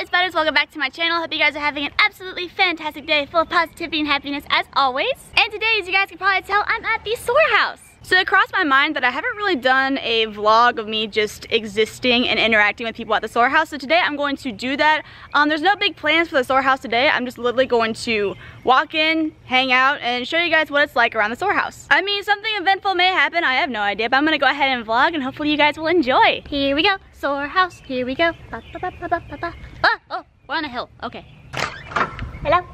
it's Butters. Welcome back to my channel. Hope you guys are having an absolutely fantastic day full of positivity and happiness as always. And today, as you guys can probably tell, I'm at the SoaR house. So it crossed my mind that I haven't really done a vlog of me just existing and interacting with people at the SoaR house. So today I'm going to do that. There's no big plans for the SoaR house today. I'm just literally going to walk in, hang out, and show you guys what it's like around the SoaR house. I mean, something eventful may happen. I have no idea, but I'm gonna go ahead and vlog and hopefully you guys will enjoy. Here we go, SoaR house, here we go. Ba, ba, ba, ba, ba, ba. Oh, oh, we're on a hill, okay. Hello?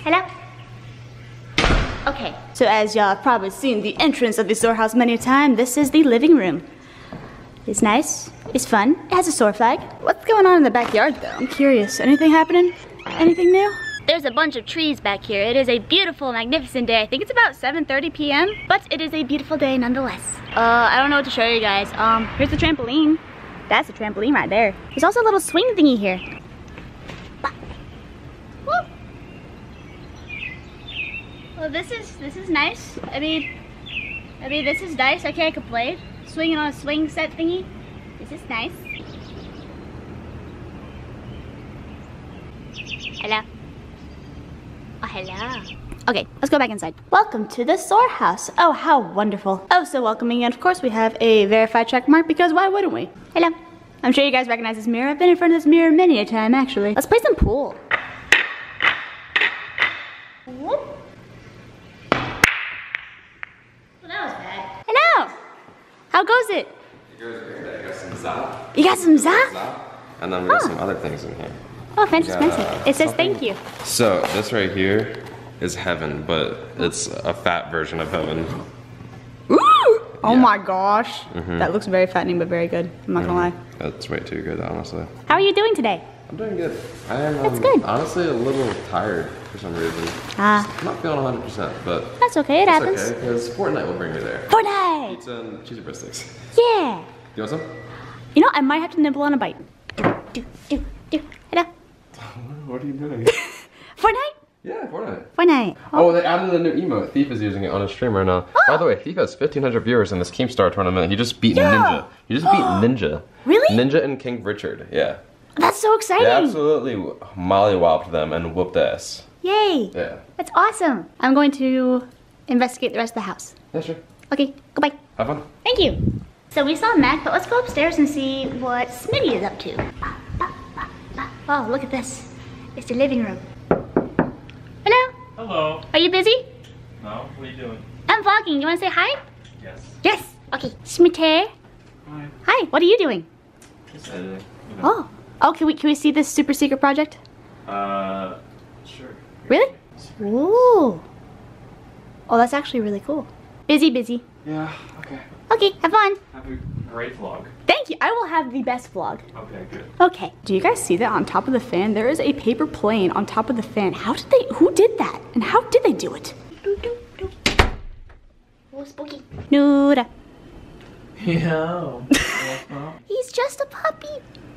Hello? Okay. So as y'all have probably seen the entrance of the SoaR house many a time, this is the living room. It's nice. It's fun. It has a SoaR flag. What's going on in the backyard though? I'm curious. Anything happening? Anything new? There's a bunch of trees back here. It is a beautiful, magnificent day. I think it's about 7:30 p.m. but it is a beautiful day nonetheless. I don't know what to show you guys. Here's the trampoline. That's a trampoline right there. There's also a little swing thingy here. Well, this is nice. I mean, this is nice. I can't complain. Swinging on a swing set thingy. This is nice. Hello. Oh, hello. Okay, let's go back inside. Welcome to the SoaR house. Oh, how wonderful. Oh, so welcoming. And of course, we have a verified check mark because why wouldn't we? Hello. I'm sure you guys recognize this mirror. I've been in front of this mirror many a time, actually. Let's play some pool. Whoop. How goes it? It goes great. I got some za. You got some za? And then we got some other things in here. Oh, fancy, fancy. It says thank you. So this right here is heaven, but it's a fat version of heaven. Ooh! Yeah. Oh my gosh. Mm-hmm. That looks very fattening, but very good. I'm not gonna lie. That's way too good, honestly. How are you doing today? I'm doing good. I am. That's good. Honestly, a little tired for some reason. I'm not feeling 100%, but that's okay. It happens. Okay, because Fortnite will bring me there. Fortnite. Pizza and cheesy bread sticks. Yeah. You want some? You know, I might have to nibble on a bite. Hello. What are you doing? Fortnite. Yeah, Fortnite. Fortnite. Oh, they added a new emote. Thief is using it on his stream right now. Oh. By the way, Thief has 1,500 viewers in this Keemstar tournament. He just beat Ninja. He just beat Ninja. Really? Ninja and King Richard. Yeah. That's so exciting! They absolutely mollywopped them and whooped ass. Yay! Yeah. That's awesome! I'm going to investigate the rest of the house. Yeah, sure. Okay, goodbye. Have fun. Thank you! So we saw Mac, but let's go upstairs and see what Smitty is up to. Oh, look at this. It's the living room. Hello? Hello. Are you busy? No, what are you doing? I'm vlogging. You want to say hi? Yes. Yes! Okay. Smitty. Hi. Hi, what are you doing? Just editing. You know. Oh. Oh, can we see this super secret project? Sure. Really? Ooh. Oh, that's actually really cool. Busy, busy. Yeah, okay. Okay, have fun. Have a great vlog. Thank you, I will have the best vlog. Okay, good. Okay, do you guys see that on top of the fan? There is a paper plane on top of the fan. Who did that? And how did they do it? Oh, spooky. Nuda. Yo. He's just a puppy.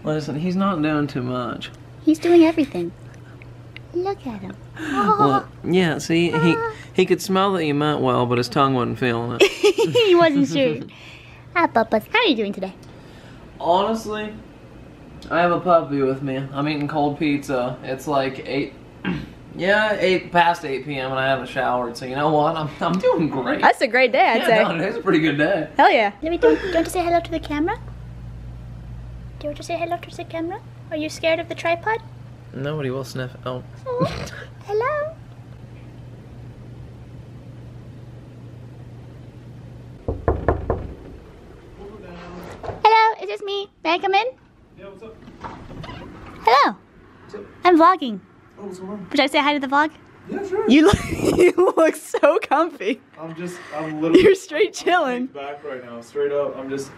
Listen, he's not doing too much. He's doing everything. Look at him. Oh. Well, yeah, see, he could smell that you meant well, but his tongue wasn't feeling it. He wasn't sure. Hi, Butters. How are you doing today? Honestly, I have a puppy with me. I'm eating cold pizza. It's like 8 past 8 p.m. and I haven't showered, so you know what? I'm doing great. That's a great day, I'd say. No, it's a pretty good day. Hell yeah. Let me do you want to say hello to the camera? Do you want to say hello to the camera? Are you scared of the tripod? Nobody will sniff. Oh. Oh. Hello. Hello, is this me? May I come in? Yeah, what's up? Hello. What's up? I'm vlogging. Oh, what's going on? Would I say hi to the vlog? Yeah, sure. You look so comfy. I'm literally. You're straight chilling. I'm back right now, straight up. I'm just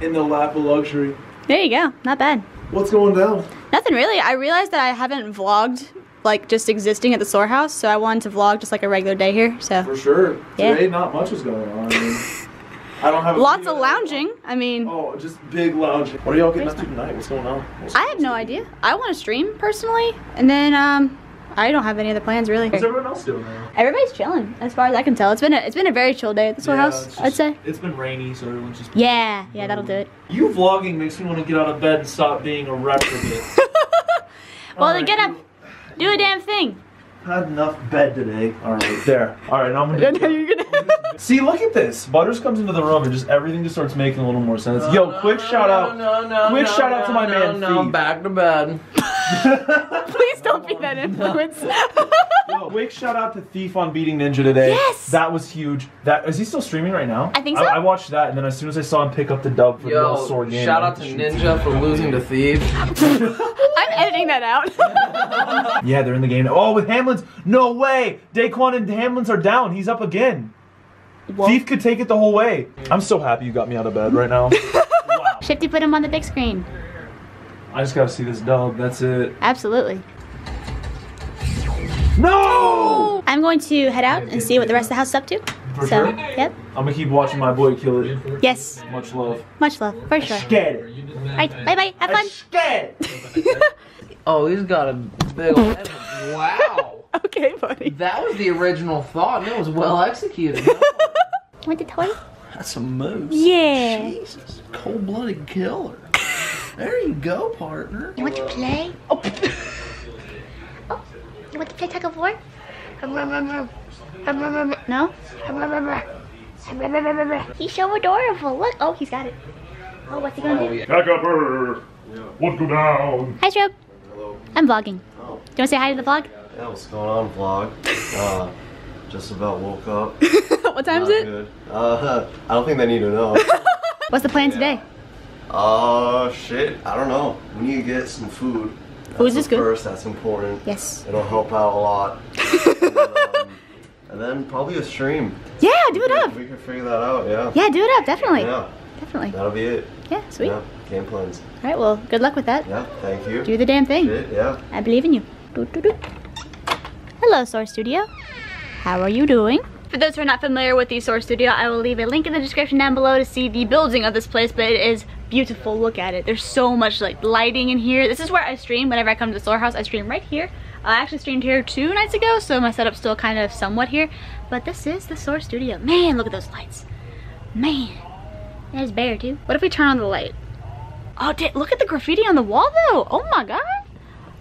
in the lap of luxury. There you go, not bad. What's going down? Nothing really. I realized that I haven't vlogged, like just existing at the SoaR house, so I wanted to vlog just like a regular day here, so. For sure. Yeah. Today, not much is going on. I mean, I don't have lots of lounging, I mean. Oh, just big lounging. What are y'all getting up to tonight? What's going on? I have no idea. I want to stream, personally, and then I don't have any other plans really. What's everyone else doing now? Everybody's chilling, as far as I can tell. It's been a very chill day at the SoaR house, I'd say. It's been rainy, so everyone's just yeah, that'll do it. You vlogging makes me want to get out of bed and stop being a reprobate. Well, then get up, do a damn thing. I had enough bed today. All right, there. All right, now I'm gonna. See, look at this. Butters comes into the room and just everything just starts making a little more sense. No, Yo, quick shout out to my man Feeve. Back to bed. Please don't be that influence. Yo, quick shout out to Thief on beating Ninja today. Yes! That was huge. That is he still streaming right now? I think so. I watched that and then as soon as I saw him pick up the dub for the old sword game. Shout out to Ninja for losing to Thief. I'm editing that out. Yeah, they're in the game now. Oh, with Hamlins. No way. Daquan and Hamlins are down. He's up again. What? Thief could take it the whole way. I'm so happy you got me out of bed right now. Wow. Shifty put him on the big screen. I just gotta see this dub, that's it. Absolutely. No! I'm going to head out and see what the rest of the house is up to. For sure. Yep. I'm gonna keep watching my boy kill it. Yes. Much love. Much love, for sure. Alright, bye-bye, have fun. Oh, he's got a big old head. Wow. Okay, buddy. That was the original thought, and it was well executed. Want the toy? That's a moose. Yeah. Jesus, cold-blooded killer. There you go, partner. You want to play? Oh. Oh. You want to play tug of war? No? He's so adorable. Look. Oh, he's got it. Oh, what's he gonna do? Pack up her. Won't go down. Hi, Strobe. Hello. I'm vlogging. Oh. Do you want to say hi to the vlog? Yeah, what's going on, vlog? Just about woke up. What time is it? Good. I don't think they need to know. What's the plan today? Shit, I don't know. We need to get some food. Food is good. First, that's important. Yes. It'll help out a lot. And then probably a stream. Yeah, do it up. We can figure that out, yeah. Yeah, do it up, definitely. Yeah. Definitely. That'll be it. Yeah, sweet. Yeah, game plans. All right, well, good luck with that. Yeah, thank you. Do the damn thing. Shit, yeah. I believe in you. Doo, doo, doo. Hello, SoaR Studio. How are you doing? For those who are not familiar with the SoaR Studio, I will leave a link in the description down below to see the building of this place, but it is beautiful. Look at it. There's so much like lighting in here. This is where I stream whenever I come to the SoaR house. I stream right here. I actually streamed here 2 nights ago, so my setup's still kind of somewhat here, but this is the SoaR Studio. Man, look at those lights. Man, that is bare too. What if we turn on the light? Oh, look at the graffiti on the wall though. Oh my god.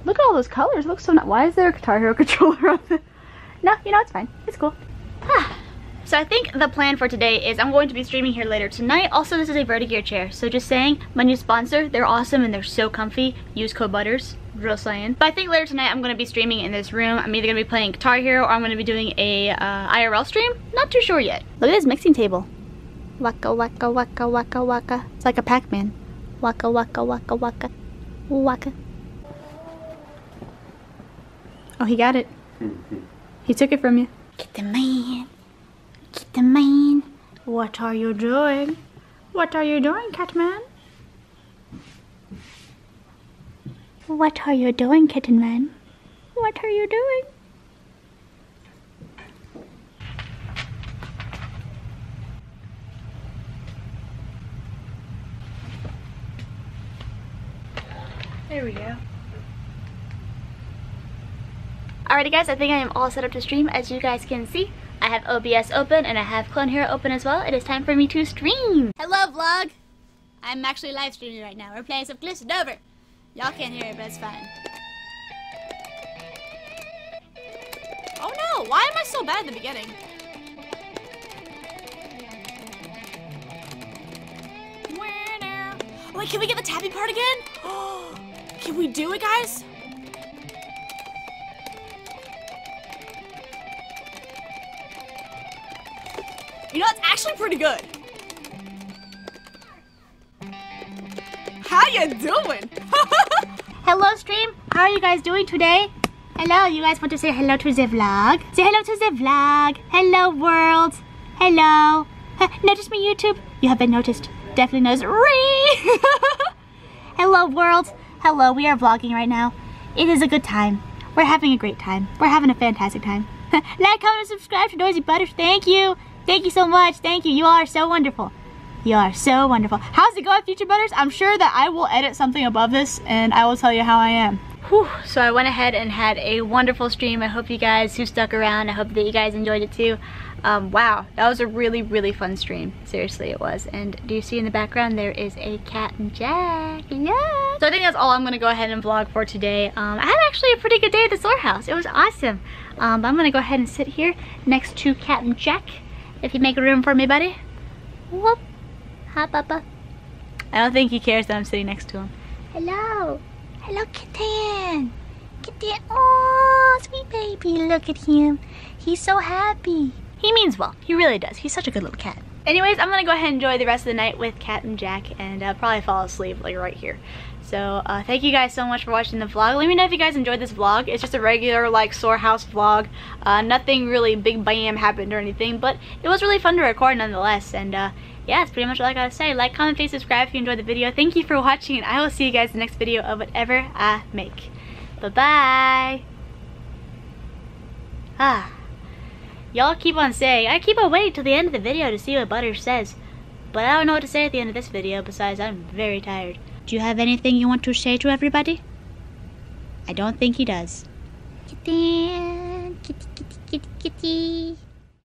Look at all those colors. It looks so nice. Why is there a Guitar Hero controller on it? No, you know, it's fine. It's cool. So I think the plan for today is I'm going to be streaming here later tonight. Also, this is a VertiGear chair. So just saying, my new sponsor, they're awesome and they're so comfy. Use code Butters, real slaying. But I think later tonight I'm going to be streaming in this room. I'm either going to be playing Guitar Hero or I'm going to be doing a IRL stream. Not too sure yet. Look at this mixing table. Waka waka waka waka waka. It's like a Pac-Man. Waka waka waka waka waka. Oh, he got it. He took it from you. Get the man. Get the man. What are you doing? What are you doing, Catman? What are you doing, Kittenman? What are you doing? There we go. Alrighty guys, I think I am all set up to stream. As you guys can see, I have OBS open and I have Clone Hero open as well. It is time for me to stream. Hello vlog. I'm actually live streaming right now. We're playing some Glitch and Over. Y'all can't hear it, but it's fine. Oh no, why am I so bad at the beginning? Wait, can we get the tabby part again? Oh, can we do it, guys? You know, it's actually pretty good. How you doing? Hello, stream. How are you guys doing today? Hello, you guys want to say hello to the vlog? Say hello to the vlog. Hello, world. Hello. Notice me, YouTube? You have been noticed. Definitely noticed. Hello, world. Hello, we are vlogging right now. It is a good time. We're having a great time. We're having a fantastic time. Like, comment, and subscribe to Noisy Butters. Thank you. Thank you so much. Thank you. You all are so wonderful. You are so wonderful. How's it going, Future Butters? I'm sure that I will edit something above this and I will tell you how I am. Whew. So I went ahead and had a wonderful stream. I hope you guys who stuck around, I hope that you guys enjoyed it too. Wow, that was a really, really fun stream. Seriously, it was. And do you see in the background there is a Captain Jack? Yeah. So I think that's all I'm gonna go ahead and vlog for today. I had actually a pretty good day at the SoaR house. It was awesome. But I'm gonna go ahead and sit here next to Captain Jack. If you make room for me, buddy. Whoop. Hi, Papa. I don't think he cares that I'm sitting next to him. Hello. Hello, kitten. Kitten. Oh, sweet baby. Look at him. He's so happy. He means well. He really does. He's such a good little cat. Anyways, I'm gonna go ahead and enjoy the rest of the night with Captain Jack and probably fall asleep like right here. So thank you guys so much for watching the vlog. Let me know if you guys enjoyed this vlog. It's just a regular like SoaR house vlog. Nothing really big bam happened or anything, but it was really fun to record nonetheless. And yeah, that's pretty much all I gotta say. Like, comment, please subscribe if you enjoyed the video. Thank you for watching, and I will see you guys in the next video of whatever I make. Bye bye. Ah. Y'all keep on saying, I keep on waiting till the end of the video to see what Butters says. But I don't know what to say at the end of this video, besides I'm very tired. Do you have anything you want to say to everybody? I don't think he does. Kitty, kitty, kitty, kitty, kitty.